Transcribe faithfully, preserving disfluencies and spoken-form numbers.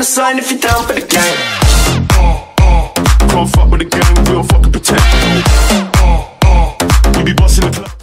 the sign if you're down for the game. Uh, uh, can't fuck with the game, we all fucking pretend. Uh, uh, we be busting the club.